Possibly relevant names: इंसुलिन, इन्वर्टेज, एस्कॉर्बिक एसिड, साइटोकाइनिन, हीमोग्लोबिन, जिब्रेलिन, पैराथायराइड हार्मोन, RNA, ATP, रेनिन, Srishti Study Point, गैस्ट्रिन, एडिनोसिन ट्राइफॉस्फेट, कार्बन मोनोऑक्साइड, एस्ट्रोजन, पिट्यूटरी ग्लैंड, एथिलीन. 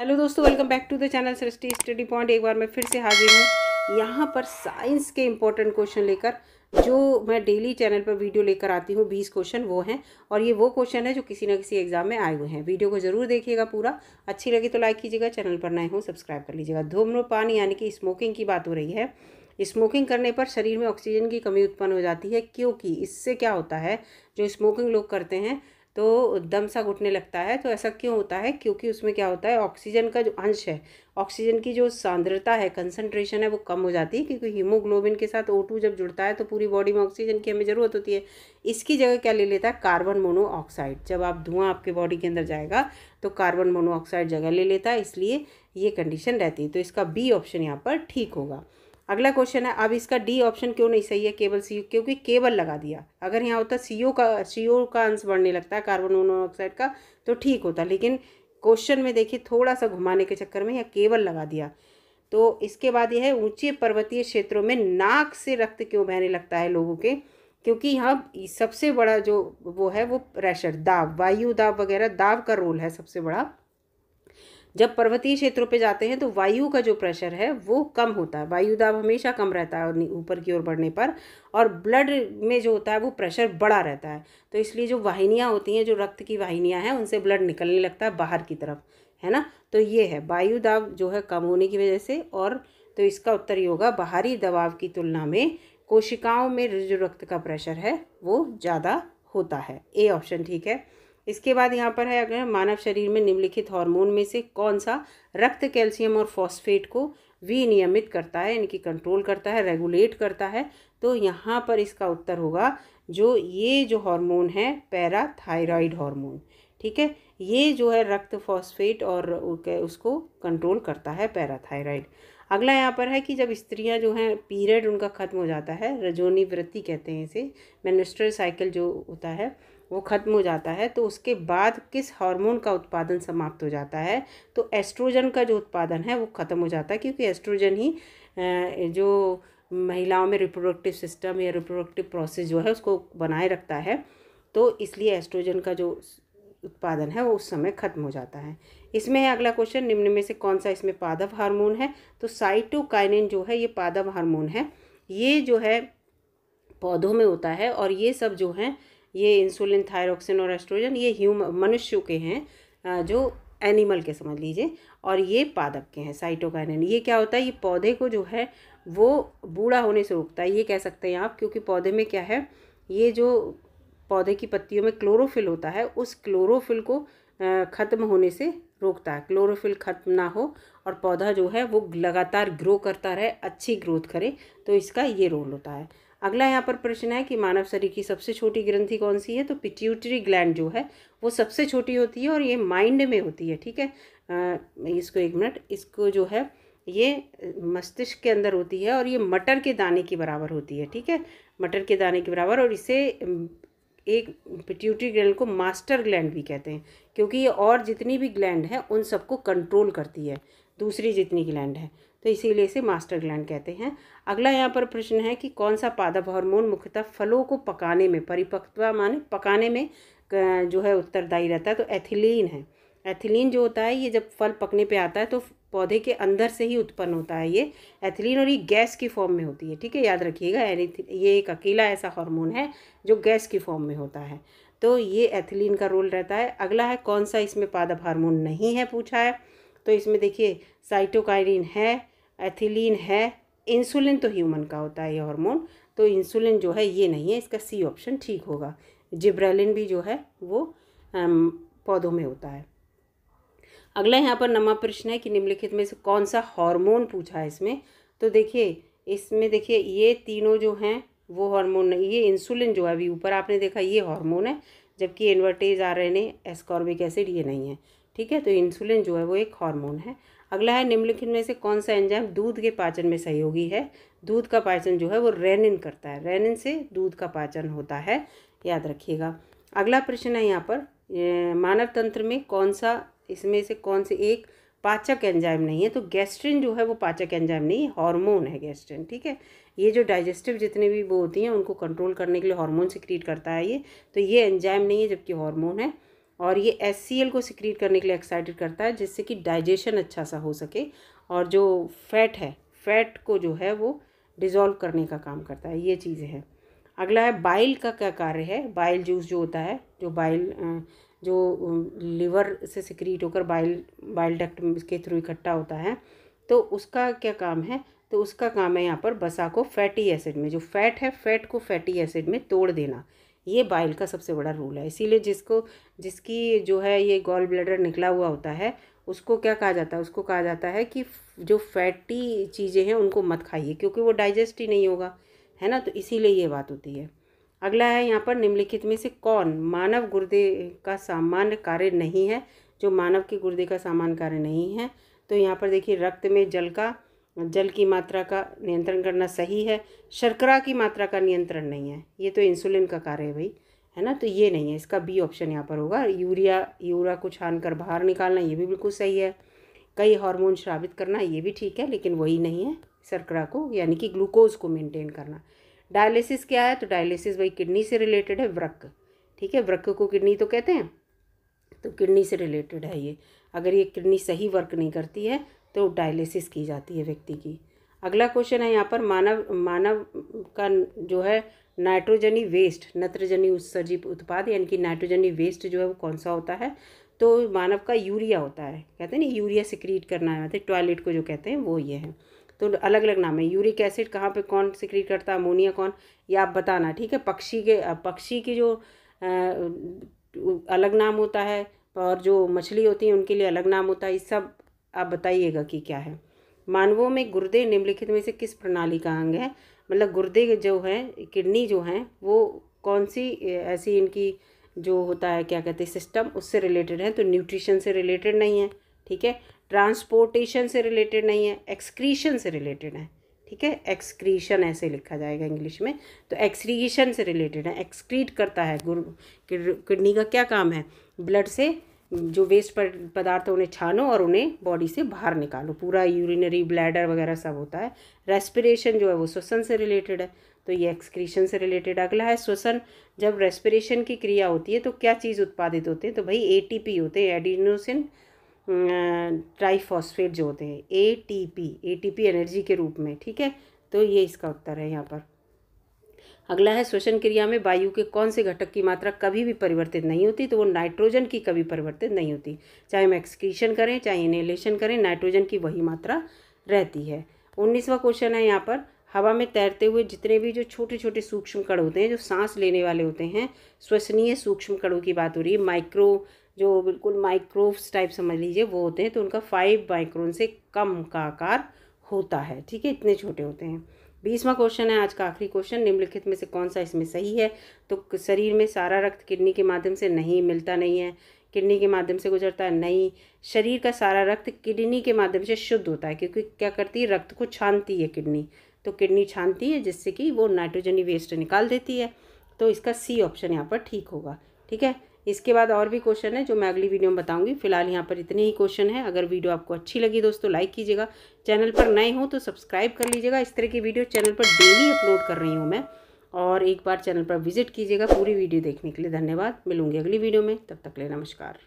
Hello दोस्तों, welcome back to the channel Srishti study point. एक बार मैं फिर से हाजिर हूँ यहाँ पर साइंस के इम्पोर्टेंट क्वेश्चन लेकर, जो मैं डेली चैनल पर वीडियो लेकर आती हूँ। 20 क्वेश्चन वो हैं और ये वो क्वेश्चन है जो किसी ना किसी एग्जाम में आए हुए हैं। वीडियो को जरूर देखिएगा पूरा, अच्छी लगी तो लाइक कीजिएगा, चैनल पर नए हो सब्सक्राइब कर लीजिएगा। धूम्रपान यानी कि स्मोकिंग की बात हो रही है। स्मोकिंग करने पर शरीर में ऑक्सीजन की कमी उत्पन्न हो जाती है, क्योंकि इससे क्या होता है, जो स्मोकिंग लोग करते हैं तो दम सा घुटने लगता है। तो ऐसा क्यों होता है? क्योंकि उसमें क्या होता है, ऑक्सीजन का जो अंश है, ऑक्सीजन की जो सांद्रता है, कंसंट्रेशन है, वो कम हो जाती है। क्योंकि हीमोग्लोबिन के साथ O2 जब जुड़ता है तो पूरी बॉडी में ऑक्सीजन की हमें ज़रूरत होती है। इसकी जगह क्या ले लेता है, कार्बन मोनोऑक्साइड। जब आप धुआं आपके बॉडी के अंदर जाएगा तो कार्बन मोनोऑक्साइड जगह ले लेता है, इसलिए ये कंडीशन रहती है। तो इसका B ऑप्शन यहाँ पर ठीक होगा। अगला क्वेश्चन है, अब इसका डी ऑप्शन क्यों नहीं सही है, केबल सीओ, क्योंकि केबल लगा दिया। अगर यहाँ होता सीओ का अंश बढ़ने लगता है कार्बन मोनोऑक्साइड का, तो ठीक होता। लेकिन क्वेश्चन में देखिए, थोड़ा सा घुमाने के चक्कर में यहाँ केबल लगा दिया। तो इसके बाद यह है, ऊंचे पर्वतीय क्षेत्रों में नाक से रक्त क्यों बहने लगता है लोगों के, क्योंकि यहाँ सबसे बड़ा जो वो है वो प्रेशर, दाब, वायु दाब वगैरह, दाब का रोल है सबसे बड़ा। जब पर्वतीय क्षेत्रों पे जाते हैं तो वायु का जो प्रेशर है वो कम होता है, वायु दाब हमेशा कम रहता है और ऊपर की ओर बढ़ने पर, और ब्लड में जो होता है वो प्रेशर बड़ा रहता है। तो इसलिए जो वाहिनियाँ होती हैं, जो रक्त की वाहिनियाँ हैं, उनसे ब्लड निकलने लगता है बाहर की तरफ, है ना। तो ये है वायु दाब जो है कम होने की वजह से। और तो इसका उत्तर ये होगा, बाहरी दबाव की तुलना में कोशिकाओं में जो रक्त का प्रेशर है वो ज़्यादा होता है। ए ऑप्शन ठीक है। इसके बाद यहाँ पर है, अगर मानव शरीर में निम्नलिखित हार्मोन में से कौन सा रक्त कैल्शियम और फॉस्फेट को विनियमित करता है, इनकी कंट्रोल करता है, रेगुलेट करता है। तो यहाँ पर इसका उत्तर होगा, जो ये जो हार्मोन है पैराथायराइड हार्मोन, ठीक है। ये जो है रक्त फॉस्फेट और उसको कंट्रोल करता है, पैराथायराइड। अगला यहाँ पर है कि जब स्त्रियाँ जो हैं पीरियड उनका ख़त्म हो जाता है, रजोनी वृत्ति कहते हैं इसे, मेंस्ट्रुअल साइकिल जो होता है वो ख़त्म हो जाता है, तो उसके बाद किस हार्मोन का उत्पादन समाप्त हो जाता है? तो एस्ट्रोजन का जो उत्पादन है वो ख़त्म हो जाता है, क्योंकि एस्ट्रोजन ही जो महिलाओं में रिप्रोडक्टिव सिस्टम या रिप्रोडक्टिव प्रोसेस जो है उसको बनाए रखता है। तो इसलिए एस्ट्रोजन का जो उत्पादन है वो उस समय ख़त्म हो जाता है। इसमें है अगला क्वेश्चन, निम्न में से कौन सा इसमें पादप हार्मोन है? तो साइटोकाइनिन जो है ये पादप हार्मोन है। ये जो है पौधों में होता है, और ये सब जो हैं, ये इंसुलिन, थायरोक्सिन और एस्ट्रोजन, ये ह्यूमन मनुष्यों के हैं, जो एनिमल के समझ लीजिए, और ये पादप के हैं साइटोकाइनिन। ये क्या होता है, ये पौधे को जो है वो बूढ़ा होने से रोकता है, ये कह सकते हैं आप। क्योंकि पौधे में क्या है, ये जो पौधे की पत्तियों में क्लोरोफिल होता है, उस क्लोरोफिल को ख़त्म होने से रोकता है। क्लोरोफिल ख़त्म ना हो और पौधा जो है वो लगातार ग्रो करता रहे, अच्छी ग्रोथ करे, तो इसका ये रोल होता है। अगला यहाँ पर प्रश्न है कि मानव शरीर की सबसे छोटी ग्रंथि कौन सी है? तो पिट्यूटरी ग्लैंड जो है वो सबसे छोटी होती है, और ये माइंड में होती है, ठीक है। इसको एक मिनट, इसको जो है ये मस्तिष्क के अंदर होती है, और ये मटर के दाने के बराबर होती है, ठीक है, मटर के दाने के बराबर। और इसे एक पिट्यूटरी ग्लैंड को मास्टर ग्लैंड भी कहते हैं, क्योंकि ये और जितनी भी ग्लैंड है उन सबको कंट्रोल करती है, दूसरी जितनी ग्लैंड है, तो इसीलिए इसे मास्टर ग्लैंड कहते हैं। अगला यहाँ पर प्रश्न है कि कौन सा पादप हार्मोन मुख्यतः फलों को पकाने में, परिपक्वता माने पकाने में जो है उत्तरदायी रहता है? तो एथिलीन है। एथिलीन जो होता है, ये जब फल पकने पे आता है तो पौधे के अंदर से ही उत्पन्न होता है ये एथिलीन, और ये गैस की फॉर्म में होती है, ठीक है, याद रखिएगा। ये एक अकेला ऐसा हार्मोन है जो गैस की फॉर्म में होता है, तो ये एथिलीन का रोल रहता है। अगला है, कौन सा इसमें पादप हार्मोन नहीं है, पूछा है। तो इसमें देखिए, साइटोकाइनिन है, एथिलीन है, इंसुलिन तो ह्यूमन का होता है ये हार्मोन, तो इंसुलिन जो है ये नहीं है, इसका सी ऑप्शन ठीक होगा। जिब्रेलिन भी जो है वो पौधों में होता है। अगला यहाँ पर नवा प्रश्न है कि निम्नलिखित में से कौन सा हार्मोन, पूछा है इसमें। तो देखिए, इसमें देखिए ये तीनों जो हैं वो हार्मोन नहीं, ये इंसुलिन जो है अभी ऊपर आपने देखा ये हार्मोन है, जबकि इन्वर्टेज RNA, एस्कॉर्बिक एसिड ये नहीं है, ठीक है। तो इंसुलिन जो है वो एक हार्मोन है। अगला है, निम्नलिखित में से कौन सा एंजाइम दूध के पाचन में सहयोगी है? दूध का पाचन जो है वो रेनिन करता है, रेनिन से दूध का पाचन होता है, याद रखिएगा। अगला प्रश्न है यहाँ पर, मानव तंत्र में कौन सा, इसमें से कौन से एक पाचक एंजाइम नहीं है? तो गैस्ट्रिन जो है वो पाचक एंजाइम नहीं, हार्मोन है गैस्ट्रिन, ठीक है। ये जो डाइजेस्टिव जितने भी वो होती हैं उनको कंट्रोल करने के लिए हार्मोन सिक्रीट करता है ये, तो ये एंजाइम नहीं है, जबकि हार्मोन है। और ये HCl को सिक्रीट करने के लिए एक्साइटेड करता है, जिससे कि डाइजेशन अच्छा सा हो सके और जो फैट है, फैट को जो है वो डिज़ोल्व करने का काम करता है। ये चीज़ें हैं। अगला है बाइल का क्या कार्य है। बाइल जूस जो होता है, जो बाइल जो लिवर से सिक्रीट होकर बाइल डक्ट के थ्रू इकट्ठा होता है, तो उसका क्या काम है, तो उसका काम है यहाँ पर बसा को फैटी एसिड में, जो फैट है फैट को फैटी एसिड में तोड़ देना। ये बाइल का सबसे बड़ा रोल है। इसीलिए जिसकी जो है ये गॉल ब्लैडर निकला हुआ होता है उसको क्या कहा जाता है, उसको कहा जाता है कि जो फैटी चीज़ें हैं उनको मत खाइए, क्योंकि वो डाइजेस्ट ही नहीं होगा, है ना। तो इसीलिए ये बात होती है। अगला है यहाँ पर निम्नलिखित में से कौन मानव गुर्दे का सामान्य कार्य नहीं है, जो मानव के गुर्दे का सामान्य कार्य नहीं है। तो यहाँ पर देखिए, रक्त में जल की मात्रा का नियंत्रण करना सही है, शर्करा की मात्रा का नियंत्रण नहीं है, ये तो इंसुलिन का कार्य है भाई, है ना। तो ये नहीं है, इसका बी ऑप्शन यहाँ पर होगा। यूरिया को छान कर बाहर निकालना ये भी बिल्कुल सही है। कई हार्मोन स्रावित करना ये भी ठीक है, लेकिन वही नहीं है शर्करा को, यानी कि ग्लूकोज को मेंटेन करना। डायलिसिस क्या है, तो डायलिसिस भाई किडनी से रिलेटेड है, वृक्क, ठीक है, वृक्क को किडनी तो कहते हैं, तो किडनी से रिलेटेड है ये। अगर ये किडनी सही वर्क नहीं करती है तो डायलिसिस की जाती है व्यक्ति की। अगला क्वेश्चन है यहाँ पर मानव का जो है नाइट्रोजनी वेस्ट, नत्रजनी उत्सर्जित उत्पाद, यानी कि नाइट्रोजनी वेस्ट जो है वो कौन सा होता है, तो मानव का यूरिया होता है, कहते हैं ना यूरिया सिक्रीट करना है, टॉयलेट को जो कहते हैं वो ये है। तो अलग अलग नाम है। यूरिक एसिड कहाँ पे कौन सिक्रीट करता है, अमोनिया कौन, ये आप बताना, ठीक है। पक्षी के जो अलग नाम होता है, और जो मछली होती है उनके लिए अलग नाम होता है, ये सब आप बताइएगा कि क्या है। मानवों में गुर्दे निम्नलिखित में से किस प्रणाली का अंग है, मतलब गुर्दे जो है, किडनी जो है वो कौन सी ऐसी इनकी जो होता है क्या कहते हैं सिस्टम, उससे रिलेटेड है। तो न्यूट्रिशन से रिलेटेड नहीं है, ठीक है, ट्रांसपोर्टेशन से रिलेटेड नहीं है, एक्सक्रीशन से रिलेटेड है, ठीक है, एक्सक्रीशन ऐसे लिखा जाएगा इंग्लिश में, तो एक्सक्रीशन से रिलेटेड है, एक्सक्रीट करता है। किडनी का क्या काम है, ब्लड से जो वेस्ट पदार्थ उन्हें छानो और उन्हें बॉडी से बाहर निकालो, पूरा यूरिनरी ब्लैडर वगैरह सब होता है। रेस्पिरेशन जो है वो श्वसन से रिलेटेड है, तो ये एक्सक्रीशन से रिलेटेड। अगला है श्वसन, जब रेस्पिरेशन की क्रिया होती है तो क्या चीज़ उत्पादित होते हैं, तो भाई ATP होते हैं, एडिनोसिन ट्राइफॉस्फेट जो होते हैं, ATP एनर्जी के रूप में, ठीक है, तो ये इसका उत्तर है यहाँ पर। अगला है श्वसन क्रिया में वायु के कौन से घटक की मात्रा कभी भी परिवर्तित नहीं होती, तो वो नाइट्रोजन की कभी परिवर्तित नहीं होती, चाहे हम एक्सक्रीशन करें चाहे इनहेलेशन करें, नाइट्रोजन की वही मात्रा रहती है। 19वां क्वेश्चन है यहाँ पर, हवा में तैरते हुए जितने भी जो छोटे छोटे सूक्ष्म कण होते हैं, जो सांस लेने वाले होते हैं, श्वसनीय सूक्ष्म कणों की बात हो रही है, माइक्रो जो बिल्कुल माइक्रोव्स टाइप समझ लीजिए वो होते हैं, तो उनका 5 माइक्रोन से कम का आकार होता है, ठीक है, इतने छोटे होते हैं। 20वां क्वेश्चन है, आज का आखिरी क्वेश्चन, निम्नलिखित में से कौन सा इसमें सही है, तो शरीर में सारा रक्त किडनी के माध्यम से नहीं मिलता नहीं है, किडनी के माध्यम से गुजरता नहीं, शरीर का सारा रक्त किडनी के माध्यम से शुद्ध होता है, क्योंकि क्या करती है, रक्त को छानती है किडनी, तो किडनी छानती है जिससे कि वो नाइट्रोजनी वेस्ट निकाल देती है, तो इसका C ऑप्शन यहाँ पर ठीक होगा, ठीक है। इसके बाद और भी क्वेश्चन है जो मैं अगली वीडियो में बताऊंगी, फिलहाल यहाँ पर इतने ही क्वेश्चन हैं। अगर वीडियो आपको अच्छी लगी दोस्तों लाइक कीजिएगा, चैनल पर नए हो तो सब्सक्राइब कर लीजिएगा, इस तरह की वीडियो चैनल पर डेली अपलोड कर रही हूँ मैं, और एक बार चैनल पर विजिट कीजिएगा पूरी वीडियो देखने के लिए। धन्यवाद, मिलूंगी अगली वीडियो में, तब तक ले नमस्कार।